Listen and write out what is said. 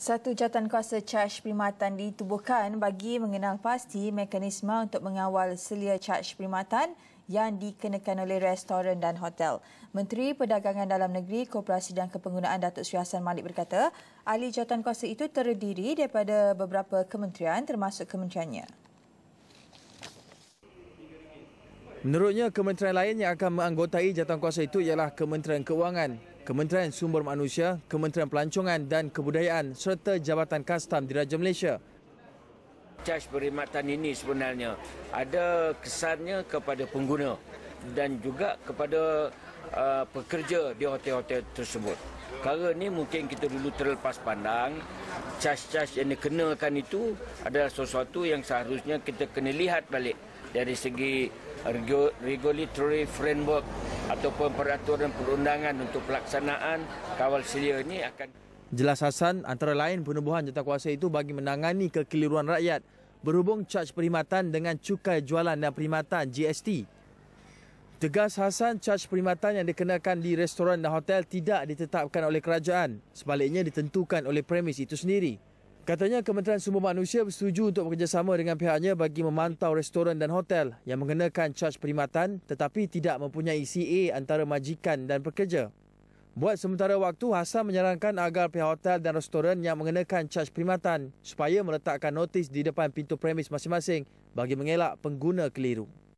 Satu jawatankuasa caj perkhidmatan ditubuhkan bagi mengenal pasti mekanisme untuk mengawal selia caj perkhidmatan yang dikenakan oleh restoran dan hotel. Menteri Perdagangan Dalam Negeri, Koperasi dan Kepenggunaan Datuk Seri Hasan Malek berkata, ahli jawatankuasa itu terdiri daripada beberapa kementerian termasuk kementeriannya. Menurutnya, kementerian lain yang akan menganggotai jawatankuasa itu ialah Kementerian Kewangan, Kementerian Sumber Manusia, Kementerian Pelancongan dan Kebudayaan serta Jabatan Kastam Diraja Malaysia. Caj perkhidmatan ini sebenarnya ada kesannya kepada pengguna dan juga kepada pekerja di hotel-hotel tersebut. Kerana ini mungkin kita dulu terlepas pandang, caj-caj yang dikenakan itu adalah sesuatu yang seharusnya kita kena lihat balik dari segi regulatory framework ataupun peraturan perundangan untuk pelaksanaan kawal selia ini akan. Jelas Hasan, antara lain penubuhan jawatankuasa itu bagi menangani kekeliruan rakyat berhubung caj perkhidmatan dengan cukai jualan dan perkhidmatan GST. Tegas Hasan, caj perkhidmatan yang dikenakan di restoran dan hotel tidak ditetapkan oleh kerajaan. Sebaliknya ditentukan oleh premis itu sendiri. Katanya Kementerian Sumber Manusia bersetuju untuk bekerjasama dengan pihaknya bagi memantau restoran dan hotel yang mengenakan caj perkhidmatan tetapi tidak mempunyai CA antara majikan dan pekerja. Buat sementara waktu, Hasan menyarankan agar pihak hotel dan restoran yang mengenakan caj perkhidmatan supaya meletakkan notis di depan pintu premis masing-masing bagi mengelak pengguna keliru.